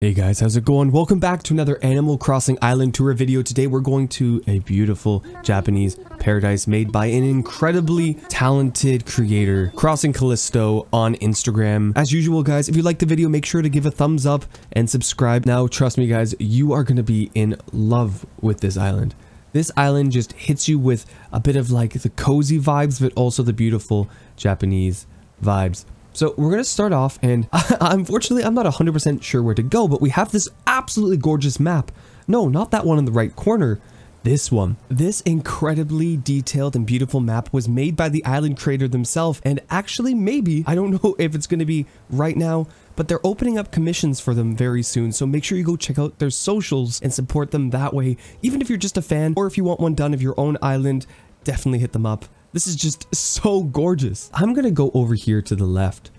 Hey guys, how's it going? Welcome back to another Animal Crossing Island Tour video. Today we're going to a beautiful Japanese paradise made by an incredibly talented creator, Crossing Callisto, on Instagram. As usual guys, if you liked the video, make sure to give a thumbs up and subscribe. Now, trust me guys, you are going to be in love with this island. This island just hits you with a bit of like the cozy vibes, but also the beautiful Japanese vibes. So we're going to start off, and unfortunately, I'm not 100% sure where to go, but we have this absolutely gorgeous map. No, not that one in the right corner. This one. This incredibly detailed and beautiful map was made by the island creator themselves, and actually maybe, I don't know if it's going to be right now, but they're opening up commissions for them very soon, so make sure you go check out their socials and support them that way. Even if you're just a fan, or if you want one done of your own island, definitely hit them up. This is just so gorgeous. I'm going to go over here to the left,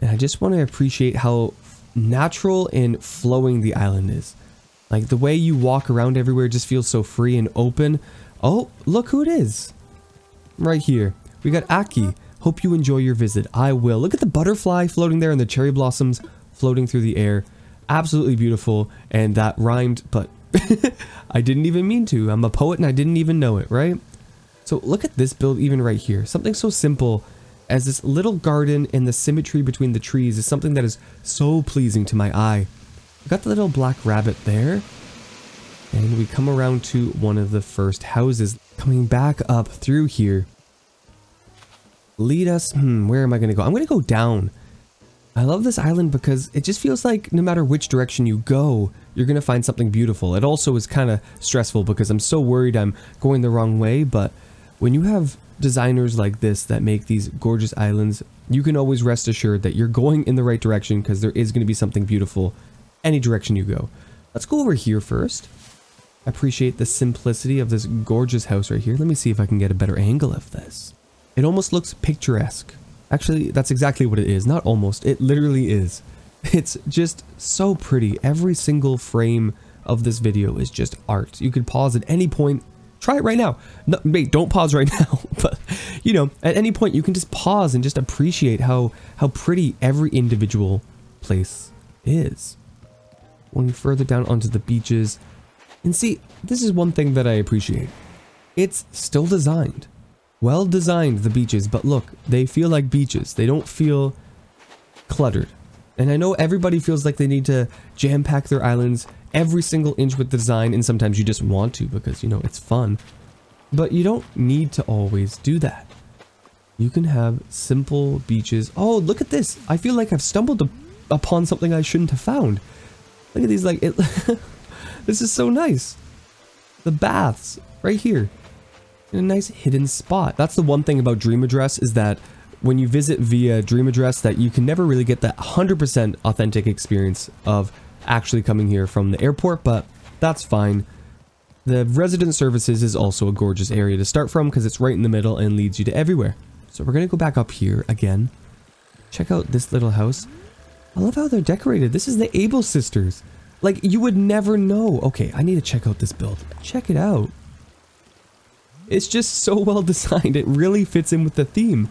and I just want to appreciate how natural and flowing the island is. Like, the way you walk around everywhere just feels so free and open. Oh, look who it is. Right here. We got Aki. Hope you enjoy your visit. I will. Look at the butterfly floating there and the cherry blossoms floating through the air. Absolutely beautiful. And that rhymed, but I didn't even mean to. I'm a poet and I didn't even know it, right? So look at this build even right here. Something so simple as this little garden and the symmetry between the trees is something that is so pleasing to my eye. We got the little black rabbit there. And we come around to one of the first houses. Coming back up through here. Lead us... where am I going to go? I'm going to go down. I love this island because it just feels like no matter which direction you go, you're going to find something beautiful. It also is kind of stressful because I'm so worried I'm going the wrong way, but... when you have designers like this that make these gorgeous islands, you can always rest assured that you're going in the right direction because there is going to be something beautiful any direction you go. Let's go over here first. I appreciate the simplicity of this gorgeous house right here. Let me see if I can get a better angle of this. It almost looks picturesque. Actually, that's exactly what it is. Not almost. It literally is. It's just so pretty. Every single frame of this video is just art. You could pause at any point. Try it right now. No, wait, don't pause right now. But, you know, at any point you can just pause and just appreciate how pretty every individual place is. Going further down onto the beaches. And see, this is one thing that I appreciate. It's still designed. Well designed, the beaches. But look, they feel like beaches. They don't feel cluttered. And I know everybody feels like they need to jam-pack their islands every single inch with the design, and sometimes you just want to because, you know, it's fun. But you don't need to always do that. You can have simple beaches. Oh, look at this. I feel like I've stumbled upon something I shouldn't have found. Look at these, like, this is so nice. The baths, right here. In a nice hidden spot. That's the one thing about Dream Address, is that when you visit via Dream Address, that you can never really get that 100% authentic experience of actually coming here from the airport, but that's fine. The resident services is also a gorgeous area to start from because it's right in the middle and leads you to everywhere. So we're going to go back up here again. Check out this little house. I love how they're decorated. This is the Able Sisters. Like, you would never know. Okay, I need to check out this build. Check it out. It's just so well designed. It really fits in with the theme.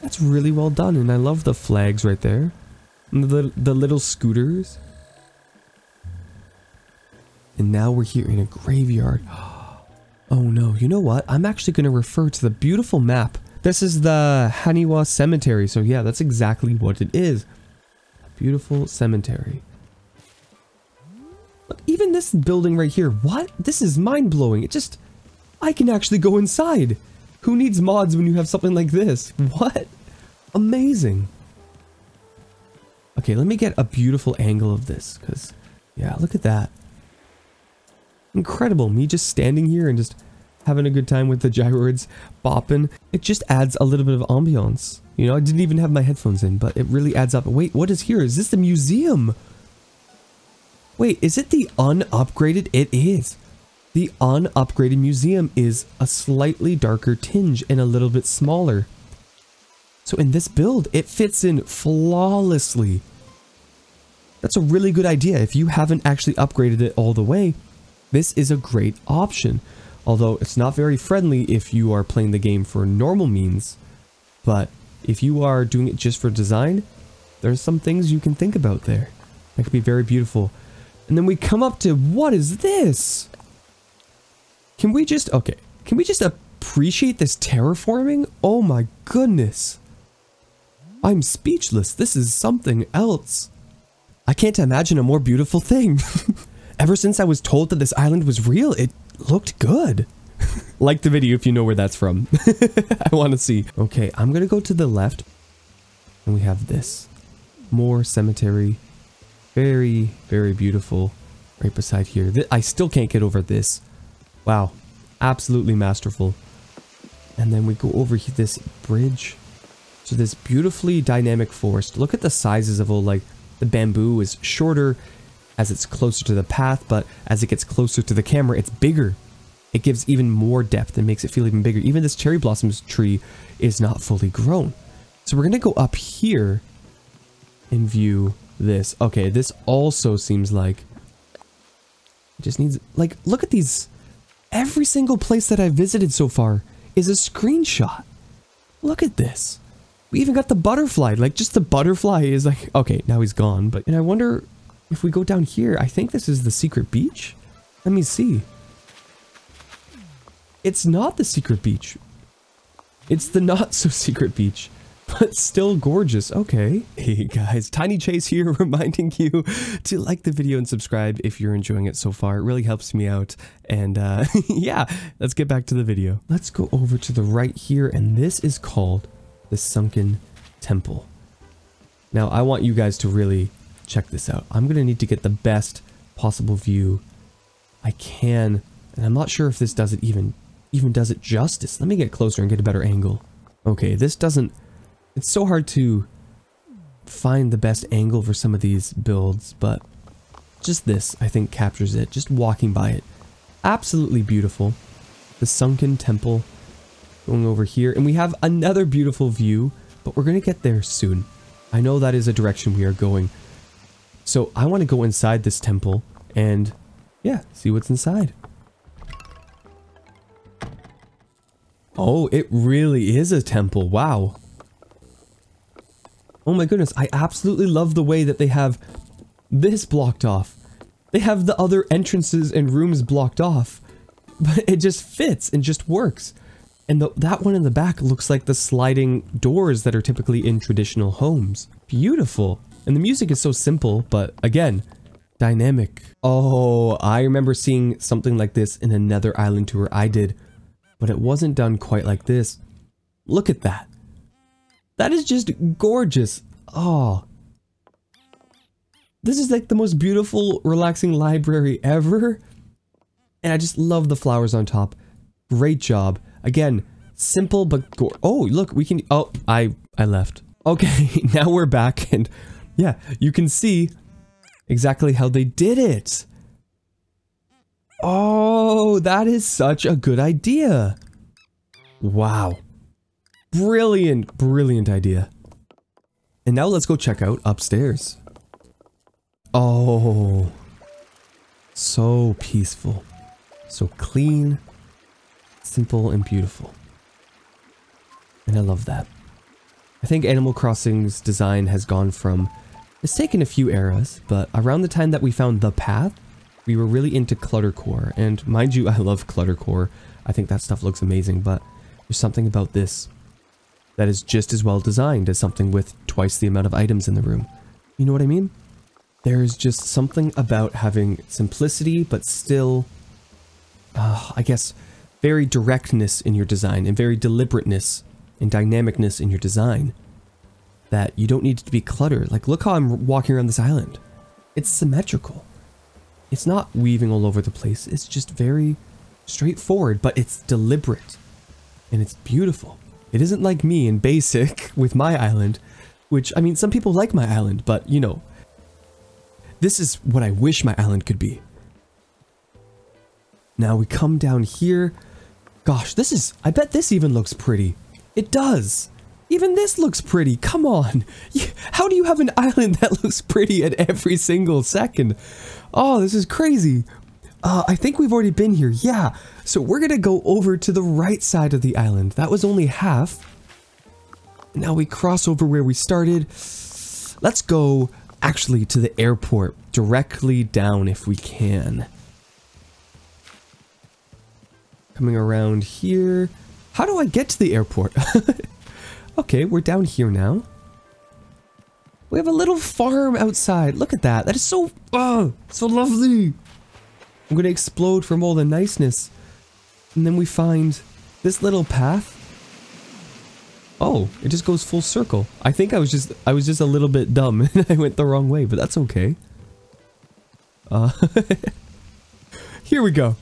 That's really well done, and I love the flags right there. The little scooters. And now we're here in a graveyard. Oh no, you know what? I'm actually going to refer to the beautiful map. This is the Haniwa Cemetery, so yeah, that's exactly what it is. A beautiful cemetery. Look, even this building right here, what? This is mind-blowing. It just... I can actually go inside. Who needs mods when you have something like this? What? Amazing. Okay, let me get a beautiful angle of this, because, yeah, look at that. Incredible, me just standing here and just having a good time with the gyroids bopping. It just adds a little bit of ambiance. You know, I didn't even have my headphones in, but it really adds up. Wait, what is here? Is this the museum? Wait, is it the unupgraded? It is. The unupgraded museum is a slightly darker tinge and a little bit smaller. So in this build, it fits in flawlessly. That's a really good idea. If you haven't actually upgraded it all the way, this is a great option. Although it's not very friendly if you are playing the game for normal means. But if you are doing it just for design, there's some things you can think about there. That could be very beautiful. And then we come up to, what is this? Can we just, okay. Can we just appreciate this terraforming? Oh my goodness. I'm speechless. This is something else. I can't imagine a more beautiful thing. Ever since I was told that this island was real, it looked good. Like the video if you know where that's from. I want to see. Okay, I'm going to go to the left. And we have this. More cemetery. Very, very beautiful. Right beside here. I still can't get over this. Wow. Absolutely masterful. And then we go over here, this bridge. So this beautifully dynamic forest. Look at the sizes of all, like, the bamboo is shorter as it's closer to the path, but as it gets closer to the camera, it's bigger. It gives even more depth and makes it feel even bigger. Even this cherry blossoms tree is not fully grown. So we're going to go up here and view this. Okay, this also seems like it just needs, like, look at these. Every single place that I've visited so far is a screenshot. Look at this. We even got the butterfly. Like, just the butterfly is like, okay, now he's gone. But, and I wonder if we go down here, I think this is the secret beach. Let me see. It's not the secret beach. It's the not so secret beach, but still gorgeous. Okay. Hey guys, Tiny Chase here, reminding you to like the video and subscribe if you're enjoying it so far. It really helps me out. And yeah, let's get back to the video. Let's go over to the right here. And this is called the Sunken Temple. Now I want you guys to really check this out. I'm going to need to get the best possible view I can. And I'm not sure if this does it even does it justice. Let me get closer and get a better angle. Okay, this doesn't... It's so hard to find the best angle for some of these builds, but just this, I think, captures it. Just walking by it. Absolutely beautiful. The Sunken Temple. Going over here. And we have another beautiful view, but we're going to get there soon. I know that is a direction we are going. So I want to go inside this temple and, yeah, see what's inside. Oh, it really is a temple. Wow. Oh my goodness, I absolutely love the way that they have this blocked off. They have the other entrances and rooms blocked off, but it just fits and just works. And that one in the back looks like the sliding doors that are typically in traditional homes. Beautiful. And the music is so simple, but again, dynamic. Oh, I remember seeing something like this in another island tour I did, but it wasn't done quite like this. Look at that. That is just gorgeous. Oh, this is like the most beautiful, relaxing library ever. And I just love the flowers on top. Great job. Again, simple, but oh, look, we can, oh, I left. Okay, now we're back, and yeah, you can see exactly how they did it. Oh, that is such a good idea. Wow. Brilliant, brilliant idea. And now let's go check out upstairs. Oh, so peaceful, so clean, simple and beautiful. And I love that. I think Animal Crossing's design has gone from, it's taken a few eras, but around the time that we found the path, we were really into cluttercore. And mind you, I love cluttercore. I think that stuff looks amazing, but there's something about this that is just as well designed as something with twice the amount of items in the room. You know what I mean? There is just something about having simplicity, but still, I guess, very directness in your design and very deliberateness and dynamicness in your design that you don't need it to be cluttered. Like, look how I'm walking around this island. It's symmetrical. It's not weaving all over the place. It's just very straightforward, but it's deliberate and it's beautiful. It isn't like me and basic with my island, which, I mean, some people like my island, but, you know, this is what I wish my island could be. Now we come down here. Gosh, this is, I bet this even looks pretty. It does. Even this looks pretty. Come on. How do you have an island that looks pretty at every single second? Oh, this is crazy. I think we've already been here, yeah. So we're gonna go over to the right side of the island. That was only half. Now we cross over where we started. Let's go actually to the airport, directly down if we can. Coming around here. How do I get to the airport? Okay, we're down here now. We have a little farm outside. Look at that. That is so, oh, so lovely. I'm going to explode from all the niceness. And then we find this little path. Oh, it just goes full circle. I think I was just a little bit dumb and I went the wrong way, but that's okay. Here we go.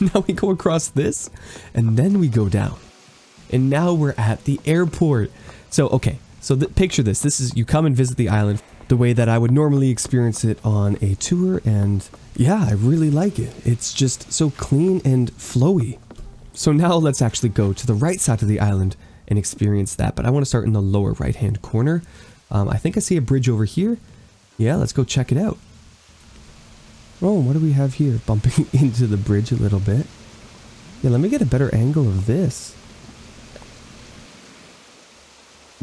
Now we go across this and then we go down. And now we're at the airport. So, okay. So picture this. This is, you come and visit the island the way that I would normally experience it on a tour, and yeah, I really like it. It's just so clean and flowy. So now let's actually go to the right side of the island and experience that, but I want to start in the lower right-hand corner. I think I see a bridge over here. Yeah, let's go check it out. Oh, what do we have here? Bumping into the bridge a little bit. Yeah, let me get a better angle of this.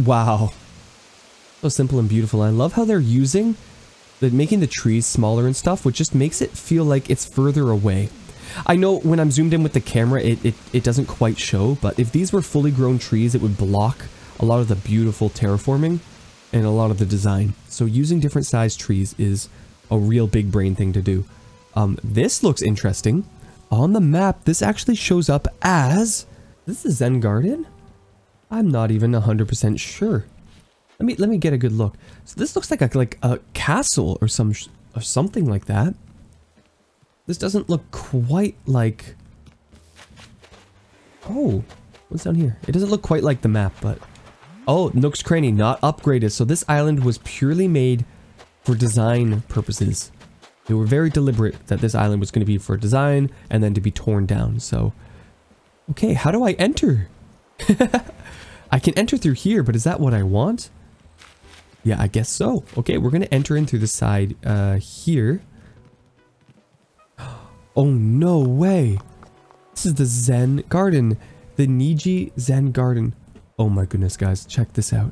Wow. So simple and beautiful. I love how they're using, making the trees smaller and stuff, which just makes it feel like it's further away. I know when I'm zoomed in with the camera, it doesn't quite show, but if these were fully grown trees, it would block a lot of the beautiful terraforming and a lot of the design. So using different sized trees is a real big brain thing to do. This looks interesting. On the map, this actually shows up as... This is Zen Garden? I'm not even 100% sure. Let me get a good look. So this looks like a castle or something like that. This doesn't look quite like... Oh, what's down here? It doesn't look quite like the map, but... Oh, Nook's Cranny, not upgraded. So this island was purely made for design purposes. They were very deliberate that this island was going to be for design and then to be torn down. So, okay, how do I enter? I can enter through here, but is that what I want? Yeah, I guess so. Okay, we're going to enter in through the side here. Oh, no way. This is the Zen Garden. The Niji Zen Garden. Oh my goodness, guys. Check this out.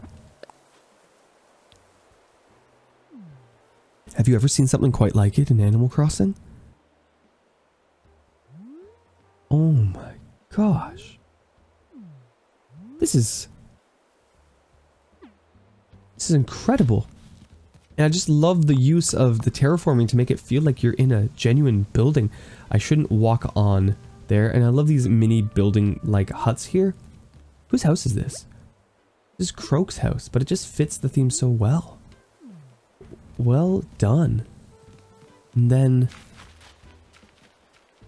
Have you ever seen something quite like it in Animal Crossing? Oh my gosh. This is incredible. And I just love the use of the terraforming to make it feel like you're in a genuine building. I shouldn't walk on there. And I love these mini building like huts here. Whose house is this? This is Croak's house, but it just fits the theme so well. Well done. And then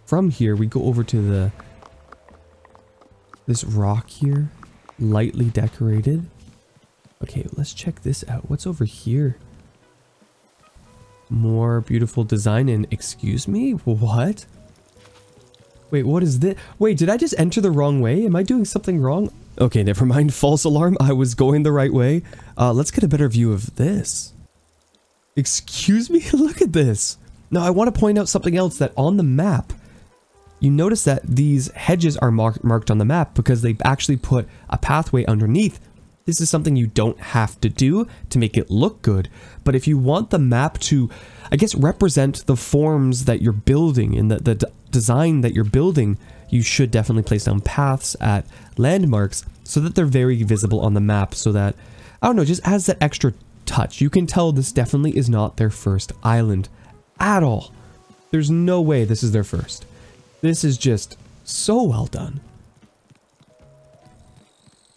from here we go over to this rock here, lightly decorated. Okay, let's check this out. What's over here? More beautiful design and excuse me? What? Wait, what is this? Wait, did I just enter the wrong way? Am I doing something wrong? Okay, never mind. False alarm. I was going the right way. Let's get a better view of this. Excuse me? Look at this. Now, I want to point out something else that on the map, you notice that these hedges are marked on the map because they've actually put a pathway underneath. This is something you don't have to do to make it look good, but if you want the map to, I guess, represent the forms that you're building and the design that you're building, you should definitely place down paths at landmarks so that they're very visible on the map, so that, I don't know, just adds that extra touch. You can tell this definitely is not their first island at all. There's no way this is their first. This is just so well done.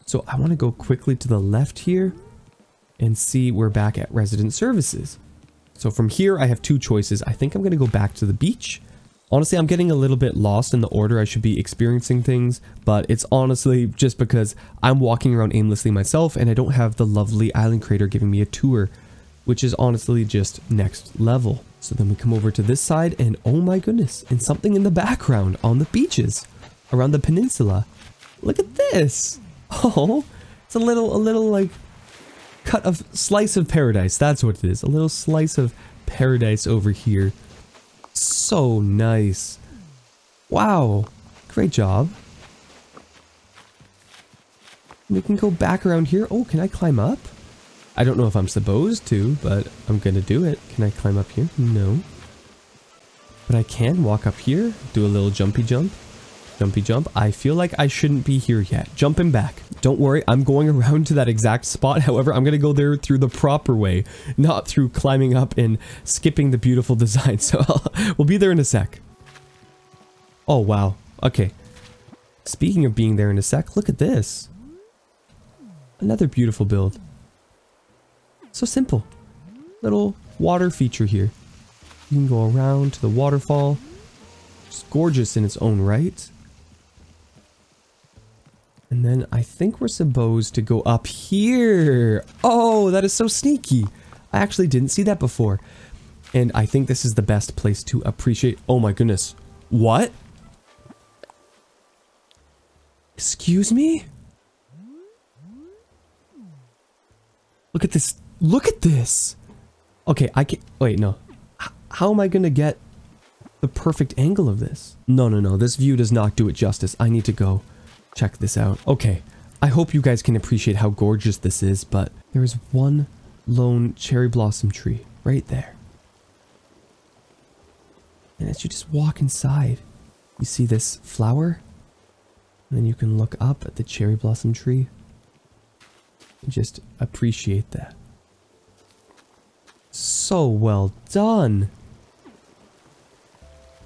So I want to go quickly to the left here and see we're back at resident services. So from here, I have two choices. I think I'm going to go back to the beach. Honestly, I'm getting a little bit lost in the order I should be experiencing things, but it's honestly just because I'm walking around aimlessly myself and I don't have the lovely island creator giving me a tour, which is honestly just next level. So then we come over to this side and oh my goodness, and something in the background on the beaches around the peninsula. Look at this. Oh, it's a little like cut of slice of paradise. That's what it is. A little slice of paradise over here. So nice. Wow. Great job. We can go back around here. Oh, can I climb up? I don't know if I'm supposed to, but I'm gonna do it. Can I climb up here? No. But I can walk up here, do a little jumpy jump. Jumpy jump. I feel like I shouldn't be here yet. Jumping back. Don't worry, I'm going around to that exact spot. However, I'm gonna go there through the proper way, not through climbing up and skipping the beautiful design. So we'll be there in a sec. Oh, wow. Okay. Speaking of being there in a sec, look at this. Another beautiful build. So simple. Little water feature here. You can go around to the waterfall. It's gorgeous in its own right. And then I think we're supposed to go up here. Oh, that is so sneaky. I actually didn't see that before. And I think this is the best place to appreciate. Oh my goodness. What? Excuse me? Look at this. Look at this. Okay, I can't. Wait, no. How am I gonna get the perfect angle of this? No, no, no. This view does not do it justice. I need to go check this out. Okay. I hope you guys can appreciate how gorgeous this is, but there is one lone cherry blossom tree right there. And as you just walk inside, you see this flower. And then you can look up at the cherry blossom tree and just appreciate that. So well done.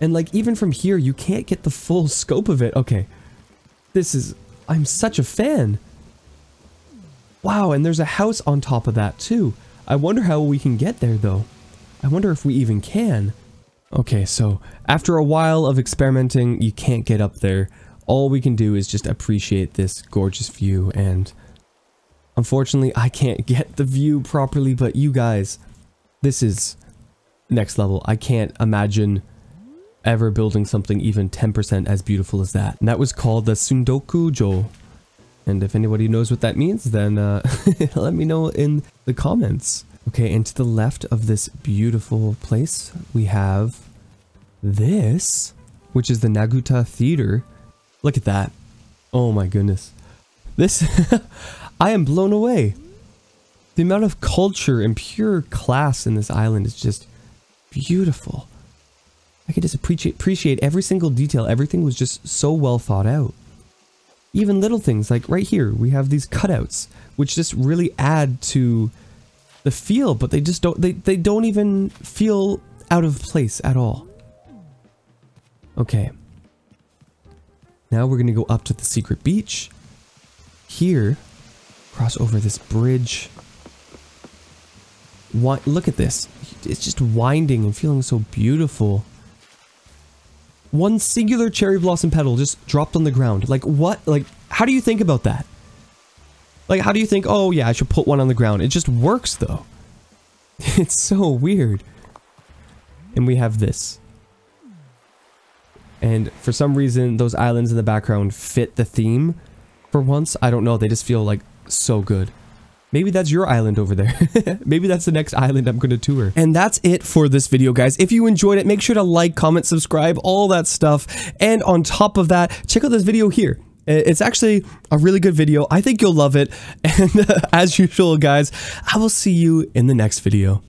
And like, even from here, you can't get the full scope of it. Okay. This is... I'm such a fan. Wow, and there's a house on top of that too. I wonder how we can get there though. I wonder if we even can. Okay, so after a while of experimenting, you can't get up there. All we can do is just appreciate this gorgeous view, and unfortunately, I can't get the view properly, but you guys, this is next level. I can't imagine ever building something even 10% as beautiful as that. And that was called the Sundokujo. And if anybody knows what that means, then let me know in the comments. Okay, and to the left of this beautiful place, we have this, which is the Nagauta Theater. Look at that. Oh my goodness. This... I am blown away. The amount of culture and pure class in this island is just beautiful. I could just appreciate every single detail. Everything was just so well thought out. Even little things, like right here, we have these cutouts, which just really add to the feel, but they just don't, they don't even feel out of place at all. Okay. Now we're going to go up to the secret beach. Here, cross over this bridge. Look at this. It's just winding and feeling so beautiful. One singular cherry blossom petal just dropped on the ground. Like, what? Like, how do you think about that? Like, how do you think, oh yeah, I should put one on the ground? It just works, though. It's so weird. And we have this. And for some reason, those islands in the background fit the theme for once. I don't know, they just feel, like, so good. Maybe that's your island over there. Maybe that's the next island I'm going to tour. And that's it for this video, guys. If you enjoyed it, make sure to like, comment, subscribe, all that stuff. And on top of that, check out this video here. It's actually a really good video. I think you'll love it. And as usual, guys, I will see you in the next video.